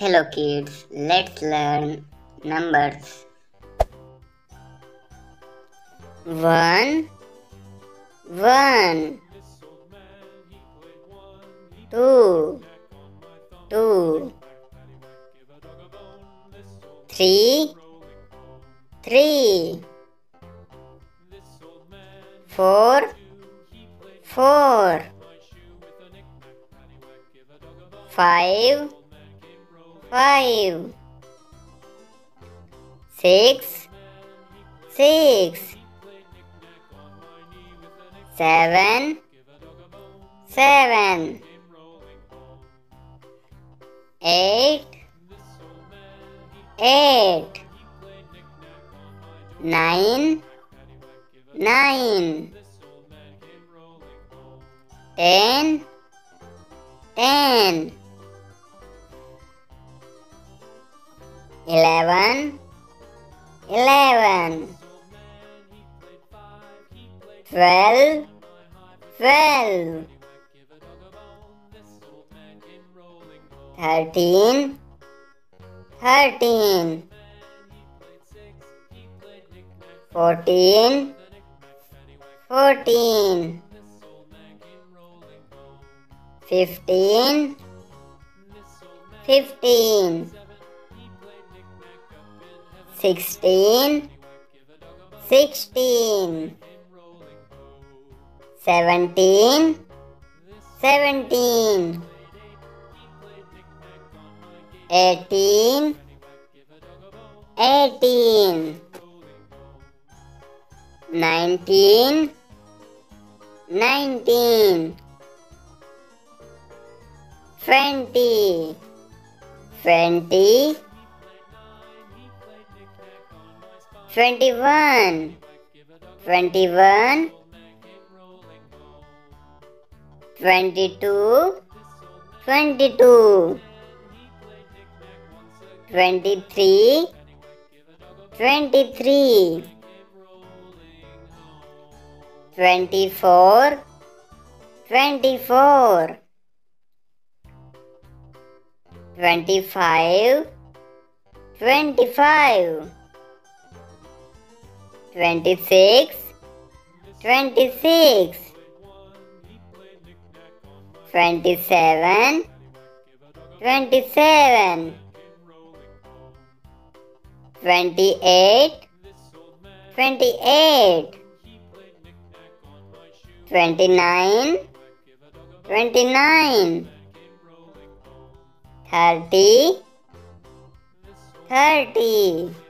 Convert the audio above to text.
Hello kids, let's learn numbers. 1 1 2 2 3 3 4 4 5 5 6 6 7 7 8 8 9 9 10 10 11 11 12 12 13 13 14 14 15 15 16 16 17 17 18 18 19 19 20 20 21 21 22 22 23 23 24 24 25 25 26 26 27 27 28 28 29 29 30 30